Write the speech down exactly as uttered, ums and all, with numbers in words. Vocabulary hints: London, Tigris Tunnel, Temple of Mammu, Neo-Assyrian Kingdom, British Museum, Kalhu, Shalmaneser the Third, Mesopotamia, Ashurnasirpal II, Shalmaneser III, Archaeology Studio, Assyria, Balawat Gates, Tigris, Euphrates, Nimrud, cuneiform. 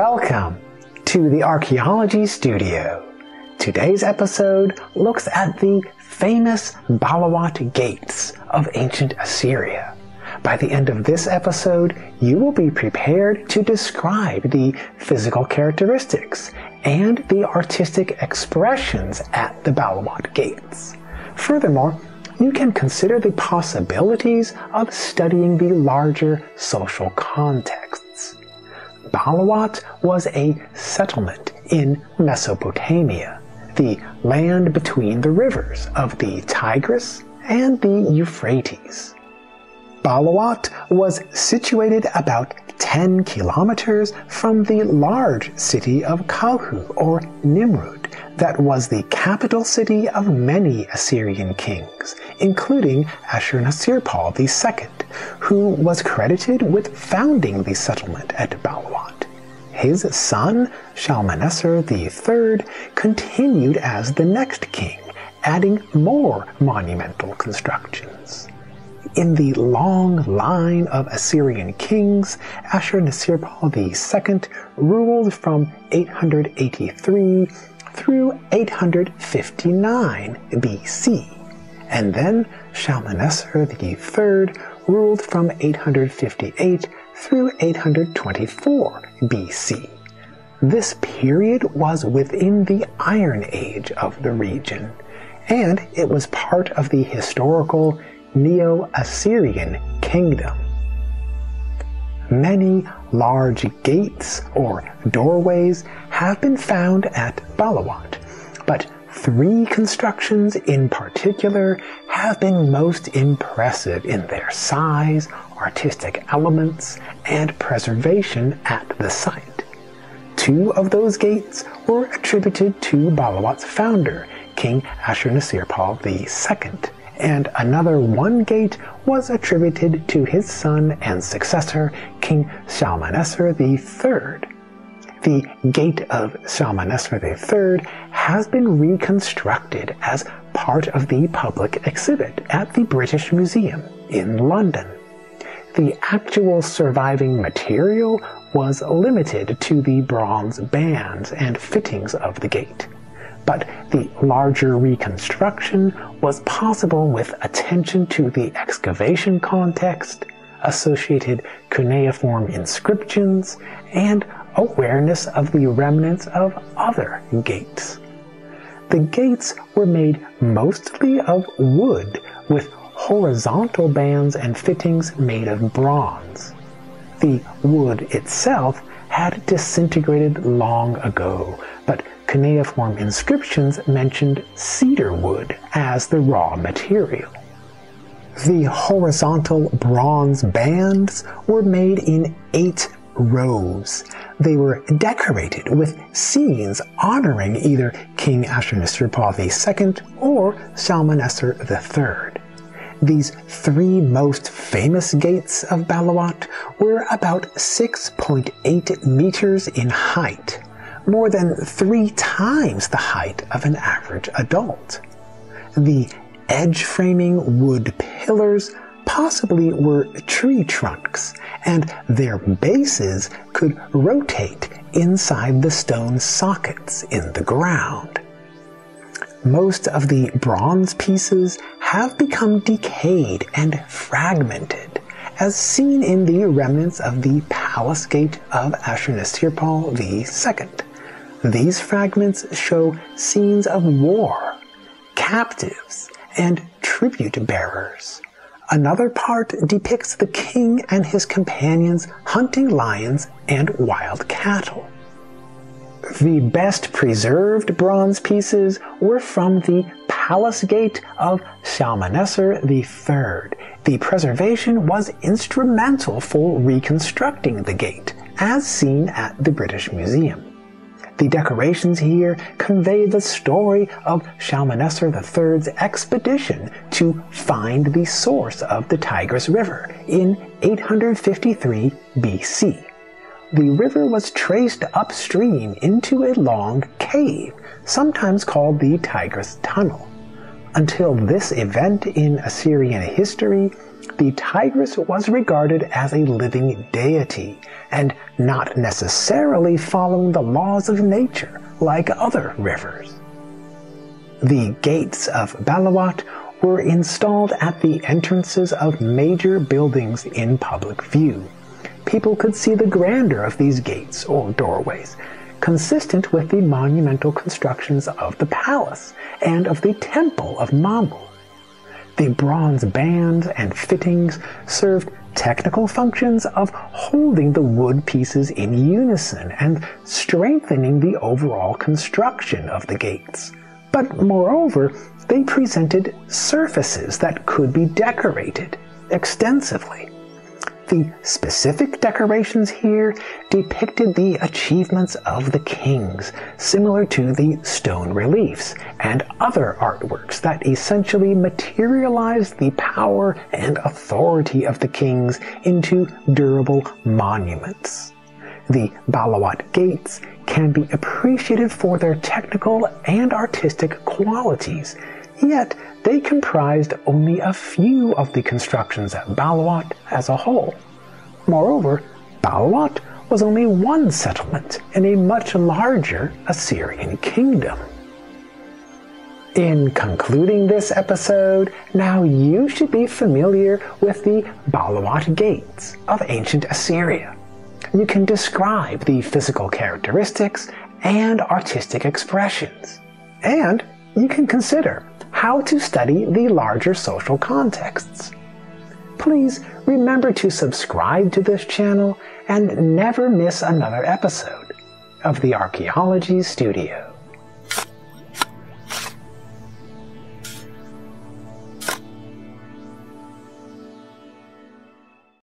Welcome to the Archaeology Studio. Today's episode looks at the famous Balawat Gates of ancient Assyria. By the end of this episode, you will be prepared to describe the physical characteristics and the artistic expressions at the Balawat Gates. Furthermore, you can consider the possibilities of studying the larger social contexts. Balawat was a settlement in Mesopotamia, the land between the rivers of the Tigris and the Euphrates. Balawat was situated about ten kilometers from the large city of Kalhu, or Nimrud, that was the capital city of many Assyrian kings, including Ashurnasirpal the Second, who was credited with founding the settlement at Balawat. His son, Shalmaneser the Third, continued as the next king, adding more monumental constructions. In the long line of Assyrian kings, Ashurnasirpal the Second ruled from eight hundred eighty-three through eight hundred fifty-nine B C, and then Shalmaneser the Third ruled from eight hundred fifty-eight through eight hundred twenty-four B C. This period was within the Iron Age of the region, and it was part of the historical Neo-Assyrian Kingdom. Many large gates or doorways have been found at Balawat, but three constructions in particular have been most impressive in their size, artistic elements, and preservation at the site. Two of those gates were attributed to Balawat's founder, King Ashurnasirpal the Second, and another one gate was attributed to his son and successor, King Shalmaneser the Third. The Gate of Shalmaneser the Third has been reconstructed as part of the public exhibit at the British Museum in London. The actual surviving material was limited to the bronze bands and fittings of the gate, but the larger reconstruction was possible with attention to the excavation context, associated cuneiform inscriptions, and awareness of the remnants of other gates. The gates were made mostly of wood, with horizontal bands and fittings made of bronze. The wood itself had disintegrated long ago, but cuneiform inscriptions mentioned cedar wood as the raw material. The horizontal bronze bands were made in eight rows. They were decorated with scenes honoring either King Ashurnasirpal the Second or Shalmaneser the Third. These three most famous gates of Balawat were about six point eight meters in height, more than three times the height of an average adult. The edge framing wood pillars possibly were tree trunks, and their bases could rotate inside the stone sockets in the ground. Most of the bronze pieces have become decayed and fragmented, as seen in the remnants of the palace gate of Ashurnasirpal the Second. These fragments show scenes of war, captives, and tribute bearers. Another part depicts the king and his companions hunting lions and wild cattle. The best preserved bronze pieces were from the palace gate of Shalmaneser the Third. The preservation was instrumental for reconstructing the gate, as seen at the British Museum. The decorations here convey the story of Shalmaneser the Third's expedition to find the source of the Tigris River in eight hundred fifty-three B C. The river was traced upstream into a long cave, sometimes called the Tigris Tunnel. Until this event in Assyrian history, the Tigris was regarded as a living deity, and not necessarily following the laws of nature like other rivers. The gates of Balawat were installed at the entrances of major buildings in public view. People could see the grandeur of these gates or doorways, consistent with the monumental constructions of the palace and of the Temple of Mammu. The bronze bands and fittings served technical functions of holding the wood pieces in unison and strengthening the overall construction of the gates. But moreover, they presented surfaces that could be decorated extensively. The specific decorations here depicted the achievements of the kings, similar to the stone reliefs and other artworks that essentially materialized the power and authority of the kings into durable monuments. The Balawat Gates can be appreciated for their technical and artistic qualities, yet they comprised only a few of the constructions at Balawat as a whole. Moreover, Balawat was only one settlement in a much larger Assyrian kingdom. In concluding this episode, now you should be familiar with the Balawat Gates of ancient Assyria. You can describe the physical characteristics and artistic expressions, and you can consider how to study the larger social contexts. Please remember to subscribe to this channel and never miss another episode of the Archaeology Studio.